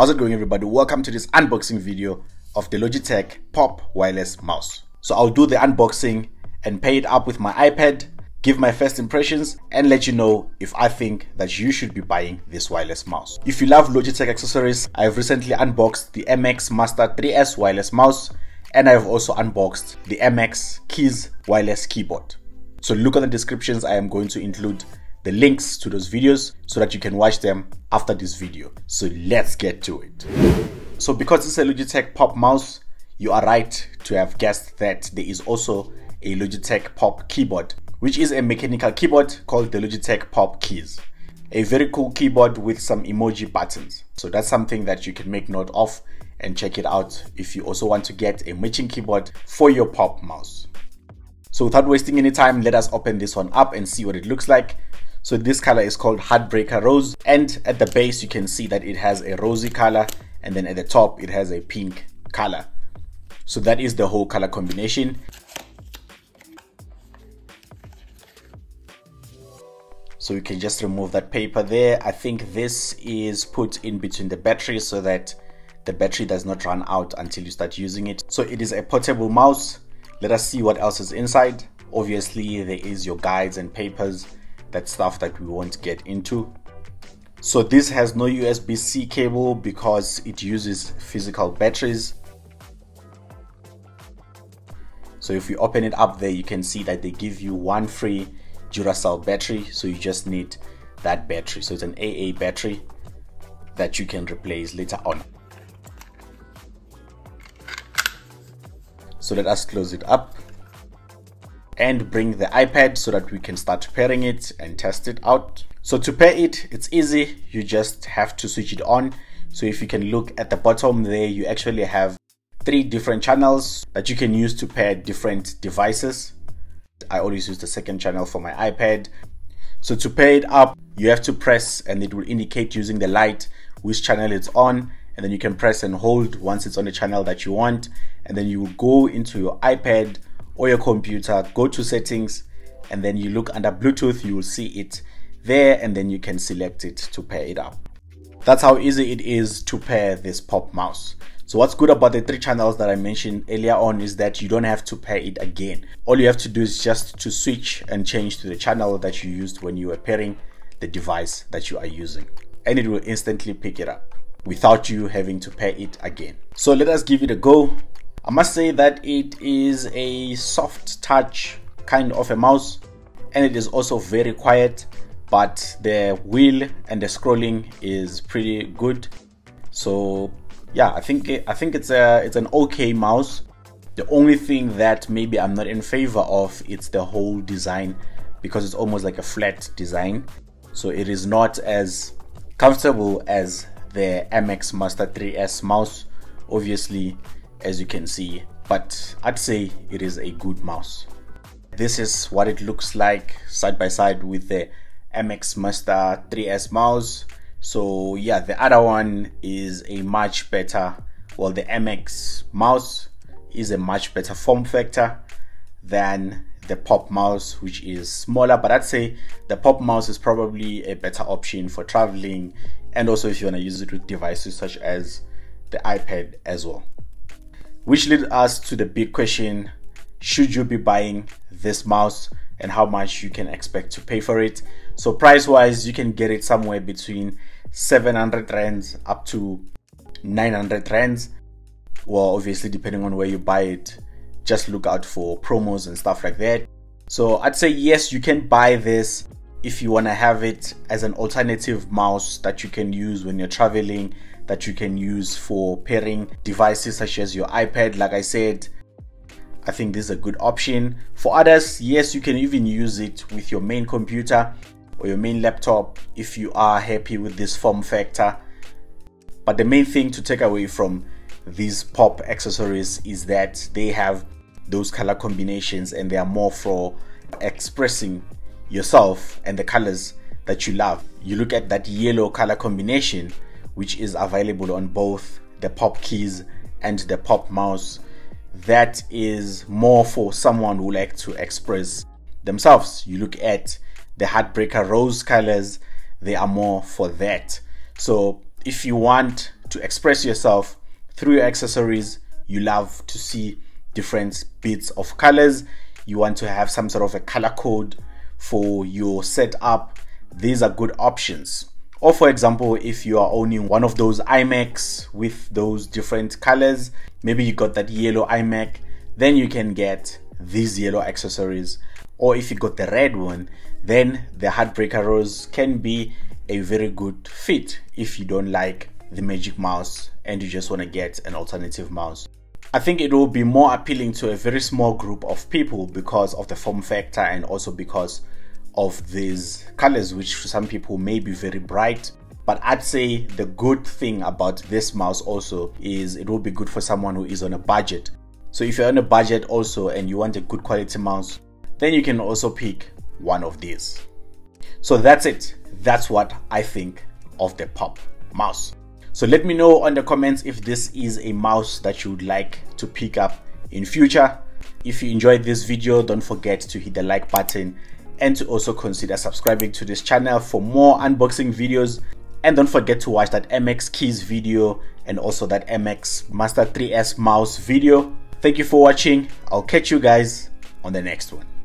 How's it going, everybody? Welcome to this unboxing video of the Logitech Pop wireless mouse. So I'll do the unboxing and pair it up with my iPad, give my first impressions, and let you know if I think that you should be buying this wireless mouse. If you love Logitech accessories, I've recently unboxed the MX Master 3S wireless mouse, and I've also unboxed the MX Keys wireless keyboard. So look at the descriptions. I am going to include the links to those videos so that you can watch them after this video. So let's get to it. So because it's a Logitech Pop mouse, you are right to have guessed that there is also a Logitech Pop keyboard, which is a mechanical keyboard called the Logitech Pop Keys. A very cool keyboard with some emoji buttons. So that's something that you can make note of and check it out if you also want to get a matching keyboard for your Pop mouse. So without wasting any time, let us open this one up and see what it looks like. So this color is called Heartbreaker Rose, and at the base you can see that it has a rosy color, and then at the top it has a pink color. So that is the whole color combination. So you can just remove that paper there. I think this is put in between the battery so that the battery does not run out until you start using it. So it is a portable mouse. Let us see what else is inside. Obviously there is your guides and papers, that stuff that we won't get into. So this has no USB-C cable because it uses physical batteries. So if you open it up there, you can see that they give you one free Duracell battery. So you just need that battery. So it's an AA battery that you can replace later on. So let us close it up and bring the iPad so that we can start pairing it and test it out. So to pair it, it's easy. You just have to switch it on. So if you can look at the bottom there, you actually have three different channels that you can use to pair different devices. I always use the second channel for my iPad. So to pair it up, you have to press and it will indicate using the light which channel it's on, and then you can press and hold once it's on the channel that you want, and then you will go into your iPad or your computer, go to settings, and then you look under Bluetooth. You will see it there, and then you can select it to pair it up. That's how easy it is to pair this Pop mouse. So what's good about the three channels that I mentioned earlier on is that you don't have to pair it again. All you have to do is just to switch and change to the channel that you used when you were pairing the device that you are using, and it will instantly pick it up without you having to pair it again. So let us give it a go. I must say that it is a soft touch kind of a mouse, and it is also very quiet, but the wheel and the scrolling is pretty good. So yeah, I think it's an okay mouse. The only thing that maybe I'm not in favor of, it's the whole design, because it's almost like a flat design. So it is not as comfortable as the MX Master 3S mouse, obviously, as you can see, but I'd say it is a good mouse. This is what it looks like side by side with the MX Master 3S mouse. So yeah, the other one is a much better, well, the MX mouse is a much better form factor than the Pop mouse, which is smaller, but I'd say the Pop mouse is probably a better option for traveling, and also if you want to use it with devices such as the iPad as well. Which leads us to the big question: should you be buying this mouse, and how much you can expect to pay for it? So price wise, you can get it somewhere between 700 rands up to 900 rands. Well, obviously depending on where you buy it, just look out for promos and stuff like that. So I'd say yes, you can buy this if you want to have it as an alternative mouse that you can use when you're traveling, that you can use for pairing devices such as your iPad. Like I said, I think this is a good option. For others, yes, you can even use it with your main computer or your main laptop if you are happy with this form factor. But the main thing to take away from these Pop accessories is that they have those color combinations, and they are more for expressing yourself and the colors that you love. You look at that yellow color combination, which is available on both the Pop Keys and the Pop mouse. That is more for someone who likes to express themselves. You look at the Heartbreaker Rose colors, they are more for that. So if you want to express yourself through your accessories. You love to see different bits of colors. You want to have some sort of a color code for your setup. These are good options. Or for example, if you are owning one of those iMacs with those different colors, maybe you got that yellow iMac, then you can get these yellow accessories. Or if you got the red one, then the Heartbreaker Rose can be a very good fit if you don't like the Magic Mouse and you just want to get an alternative mouse. I think it will be more appealing to a very small group of people because of the form factor and also because of these colors, which for some people may be very bright. But I'd say the good thing about this mouse also is it will be good for someone who is on a budget. So if you're on a budget also and you want a good quality mouse, then you can also pick one of these. So that's it. That's what I think of the Pop mouse. So let me know on the comments if this is a mouse that you would like to pick up in future. If you enjoyed this video, don't forget to hit the like button and to also consider subscribing to this channel for more unboxing videos. And don't forget to watch that MX Keys video and also that MX Master 3S mouse video. Thank you for watching. I'll catch you guys on the next one.